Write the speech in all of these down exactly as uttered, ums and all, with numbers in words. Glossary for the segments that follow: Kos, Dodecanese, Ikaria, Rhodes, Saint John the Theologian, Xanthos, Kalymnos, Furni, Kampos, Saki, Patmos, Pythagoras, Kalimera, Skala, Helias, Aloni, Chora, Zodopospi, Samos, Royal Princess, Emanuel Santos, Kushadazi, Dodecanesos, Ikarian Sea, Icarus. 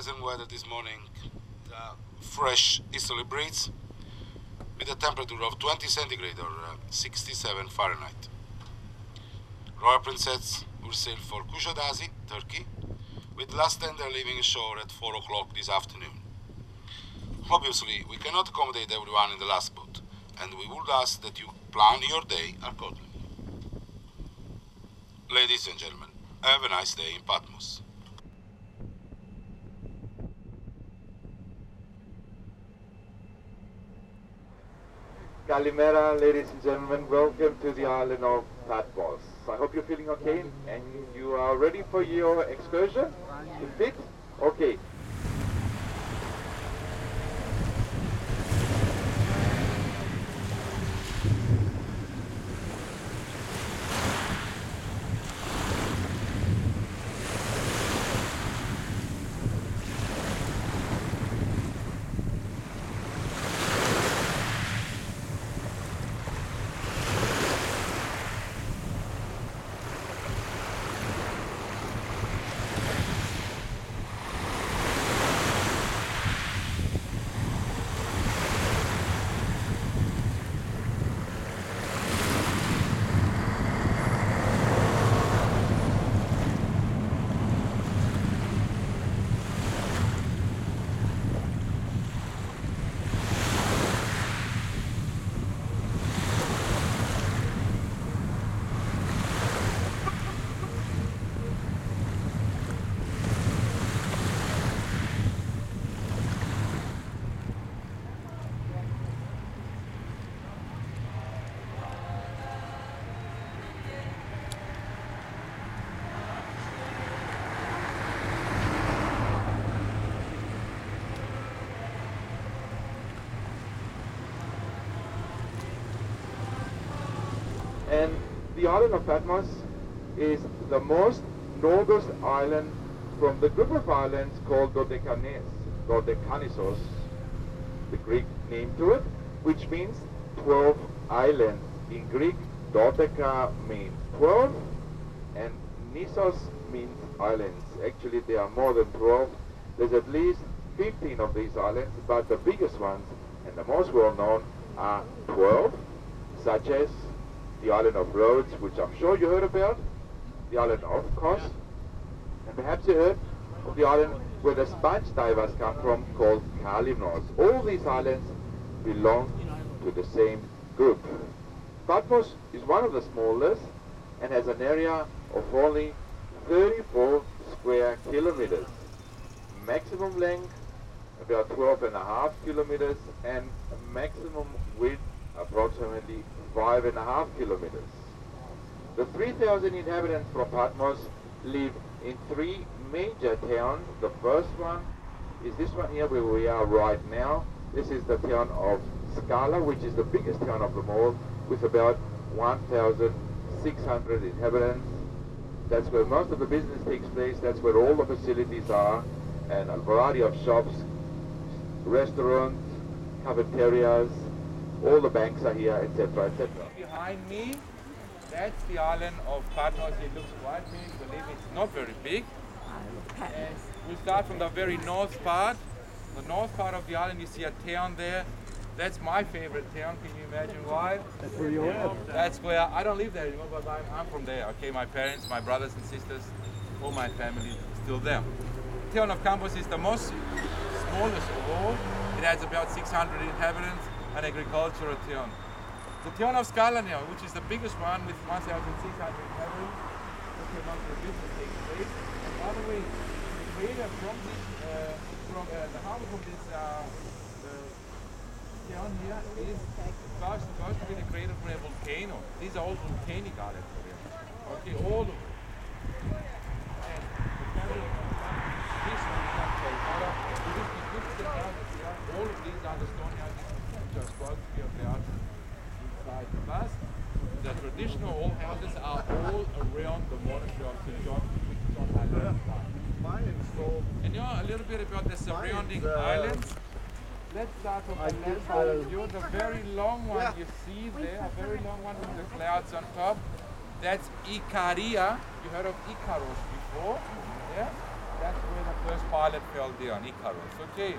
pleasant weather this morning, uh, fresh easterly breeze, with a temperature of twenty centigrade or uh, sixty-seven Fahrenheit. Royal Princess will sail for Kushadazi, Turkey, with last tender leaving shore at four o'clock this afternoon. Obviously, we cannot accommodate everyone in the last boat, and we would ask that you plan your day accordingly. Ladies and gentlemen, have a nice day in Patmos. Kalimera, ladies and gentlemen, welcome to the island of Patmos. I hope you're feeling okay and you are ready for your excursion. You fit? Okay. And the island of Patmos is the most northernmost island from the group of islands called Dodecanese, Dodecanesos, the Greek name to it, which means twelve islands. In Greek, Dodeca means twelve, and Nisos means islands. Actually, there are more than twelve. There's at least fifteen of these islands, but the biggest ones and the most well-known are twelve, such as the island of Rhodes, which I'm sure you heard about, the island of Kos, and perhaps you heard of the island where the sponge divers come from called Kalymnos. All these islands belong to the same group. Patmos is one of the smallest and has an area of only thirty-four square kilometers. Maximum length about twelve and a half kilometers and maximum width approximately five and a half kilometers. The three thousand inhabitants from Patmos live in three major towns. The first one is this one here where we are right now. This is the town of Skala, which is the biggest town of them all, with about one thousand six hundred inhabitants. That's where most of the business takes place. That's where all the facilities are, and a variety of shops, restaurants, cafeterias, all the banks are here, et cetera, et cetera. Behind me, that's the island of Patmos. It looks quite big, I believe it's not very big. And we start from the very north part. The north part of the island, you see a town there. That's my favorite town, can you imagine why? That's where you live. That's where, I don't live there anymore, but I'm, I'm from there. Okay, my parents, my brothers and sisters, all my family still there. The town of Kampos is the most smallest of all. It has about six hundred inhabitants. An agricultural town. The town of Skala now, which is the biggest one with one thousand six hundred inhabitants, that's the amount of business taking place. And by the way, the creator from this, uh, from uh, the harbor from this uh, uh, town here is supposed to be the creator for a volcano. These are all volcanic islands. Okay, all of them. And the family of this one is not Kalmara. This is the houses here. All of these are the stone houses. Are supposed to be of the art inside the past. The traditional old houses are all around the monastery of Saint John, which is on island side. And you know a little bit about the surrounding uh, islands. Let's start from the left side of you. The very long one yeah. You see there, a very long one with the clouds on top. That's Ikaria. You heard of Icarus before. Yeah? That's where the first pilot fell down, Icarus. Okay.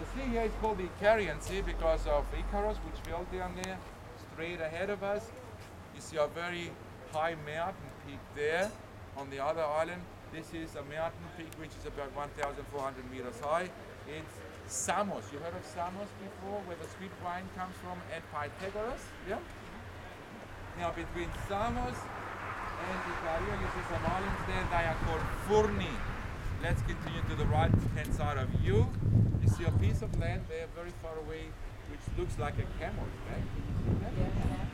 The sea here is called the Ikarian Sea because of Icarus, which fell down there straight ahead of us. You see a very high mountain peak there on the other island. This is a mountain peak which is about one thousand four hundred meters high. It's Samos. You heard of Samos before, where the sweet wine comes from, and Pythagoras? Yeah? Now, between Samos and Ikaria, you see some islands there. They are called Furni. Let's continue to the right-hand side of you. You see a piece of land there very far away, which looks like a camel's back. Right? Yeah.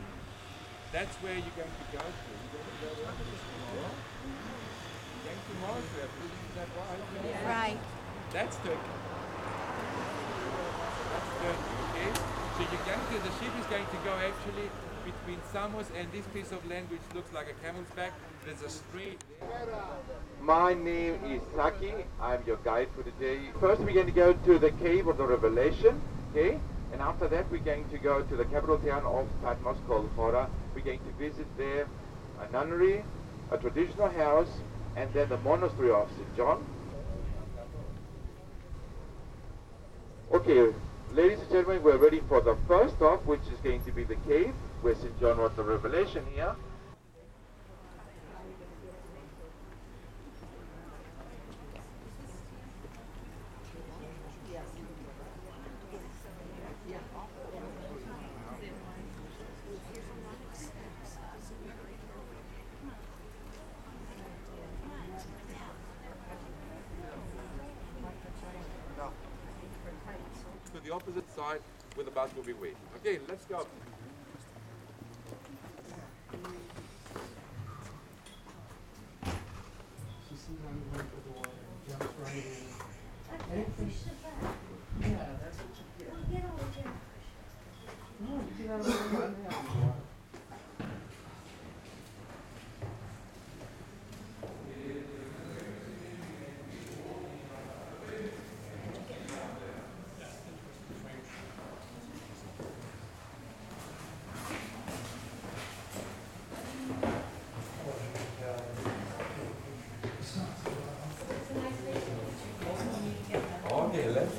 That's where you're going to go to. You're going to go to tomorrow. You're going tomorrow to have that right? Right. That's Turkey. That's Turkey, okay? So you're going to, the ship is going to go actually between Samos and this piece of land which looks like a camel's back. There's a street. My name is Saki. I'm your guide for today. First we're going to go to the Cave of the Revelation, okay? And after that, we're going to go to the capital town of Patmos called Chora. We're going to visit there a nunnery, a traditional house, and then the monastery of Saint John. Okay, ladies and gentlemen, we're ready for the first stop, which is going to be the cave where Saint John wrote the Revelation here. Opposite side where the bus will be waiting. Okay, let's go.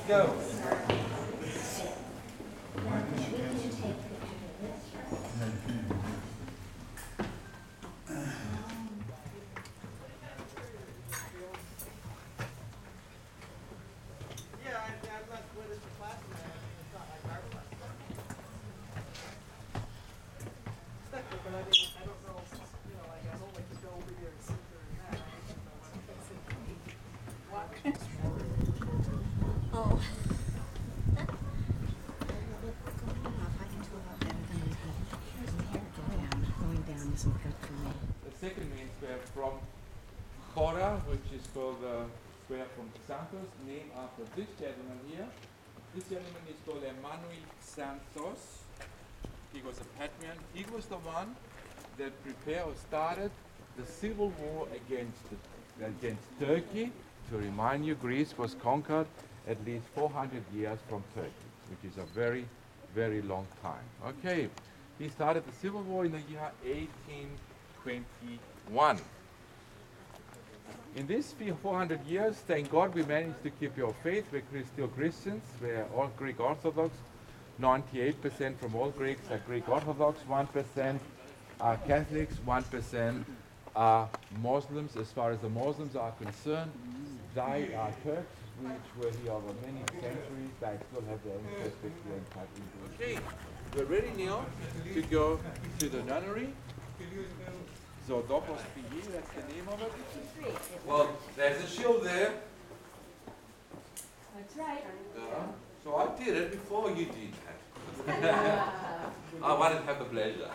Go. The second main square from Chora, which is called the square from Xanthos, named after this gentleman here. This gentleman is called Emanuel Santos. He was a Patmian. He was the one that prepared or started the civil war against, the, against Turkey. To remind you, Greece was conquered at least four hundred years from Turkey, which is a very, very long time. Okay, he started the civil war in the year eighteen twenty-one. In this four hundred years, thank God we managed to keep your faith. We're still Christians, we're all Greek Orthodox. ninety-eight percent from all Greeks are Greek Orthodox, one percent are Catholics, one percent are Muslims. As far as the Muslims are concerned, they are Turks, which were here over many centuries. They still have their own perspective and type of okay, we're ready now to go to the nunnery. Zodopospi, that's the name of it. Well, there's a shield there. That's right. Uh, so I did it before you did that. I wanted to have the pleasure.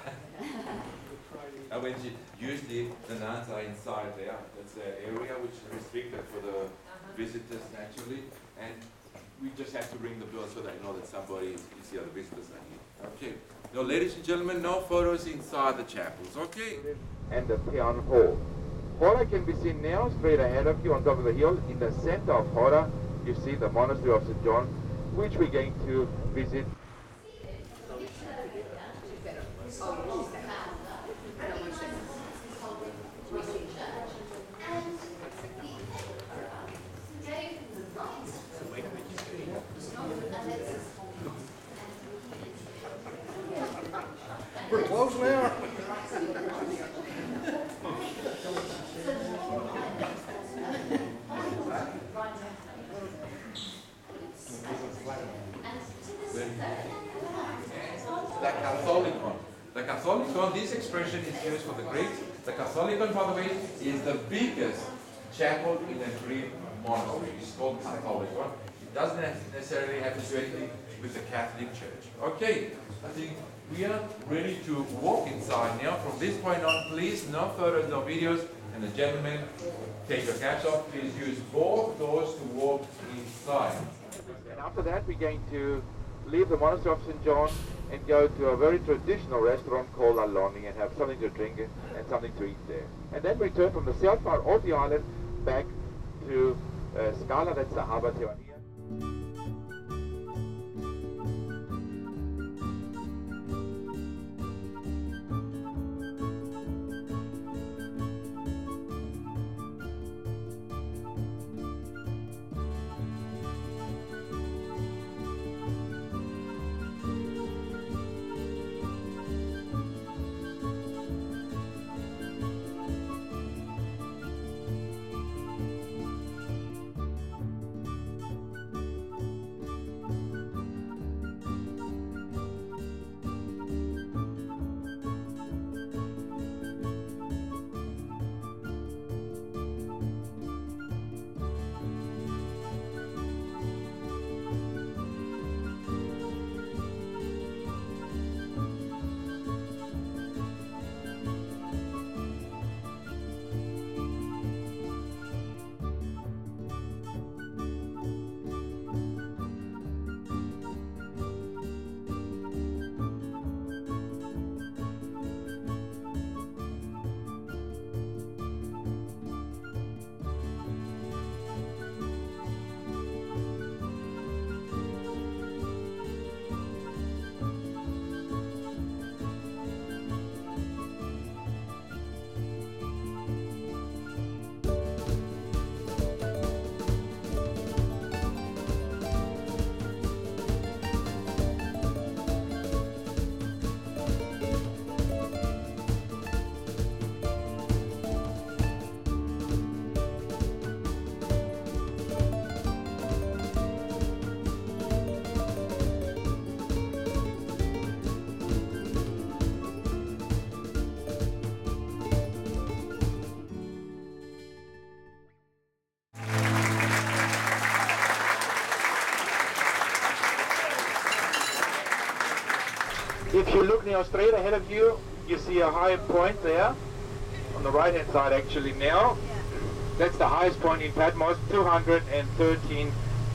And when she, usually the nuns are inside there. That's the area which is restricted for the visitors naturally. And we just have to ring the bell so that I know that somebody is here, the visitors are here. Okay. No, ladies and gentlemen, no photos inside the chapels, okay? And the town hall. Chora can be seen now straight ahead of you on top of the hill. In the center of Chora, you see the monastery of Saint John, which we're going to visit. where are we? The Catholic one. The Catholic one, this expression is used for the Greeks. The Catholic one, by the way, is the biggest chapel in a Greek monastery. It's called Catholic one. It doesn't necessarily have to do anything with the Catholic Church. Okay, I think we are ready to walk inside now. From this point on, please, no photos, no videos. And the gentlemen, take your caps off. Please use both doors to walk inside. And after that, we're going to leave the monastery of Saint John and go to a very traditional restaurant called Aloni and have something to drink and something to eat there. And then return from the south part of the island back to uh, Skala, that's the harbour here. If you look now straight ahead of you, you see a higher point there, on the right hand side actually now. That's the highest point in Patmos, two hundred thirteen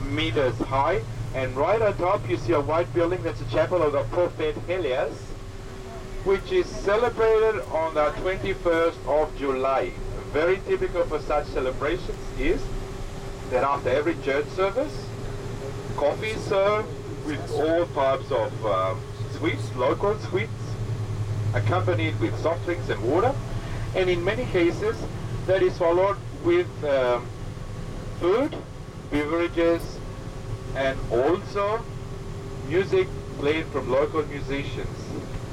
meters high. And right on top you see a white building, that's the chapel of the prophet Helias, which is celebrated on the twenty-first of July. Very typical for such celebrations is that after every church service, coffee is served with all types of um, sweets, local sweets, accompanied with soft drinks and water, and in many cases that is followed with um, food, beverages, and also music played from local musicians.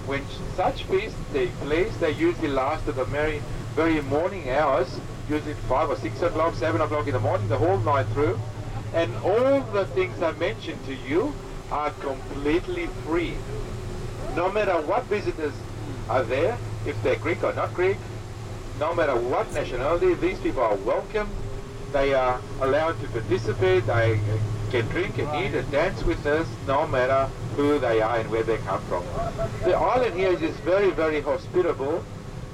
When such feasts take place, they usually last to the very, very morning hours, usually five or six o'clock, seven o'clock in the morning, the whole night through, and all the things I mentioned to you are completely free. No matter what visitors are there, if they're Greek or not Greek, no matter what nationality, these people are welcome. They are allowed to participate. They can drink and eat and dance with us, no matter who they are and where they come from. The island here is very, very hospitable.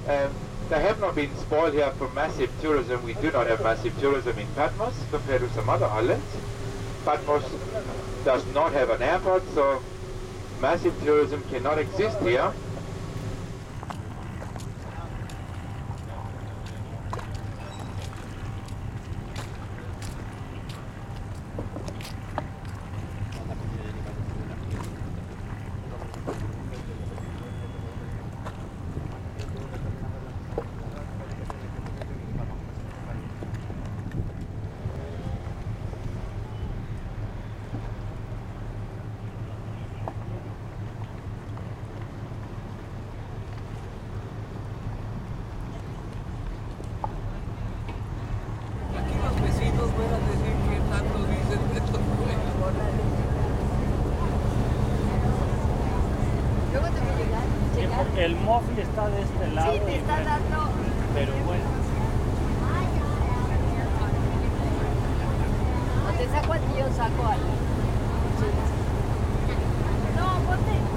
Um, they have not been spoiled here for massive tourism. We do not have massive tourism in Patmos compared to some other islands. Patmos does not have an airport, so massive tourism cannot exist here. el móvil está de este lado. Sí, te está dando. Pero bueno. O te saco a ti, yo saco a la. No, ponte.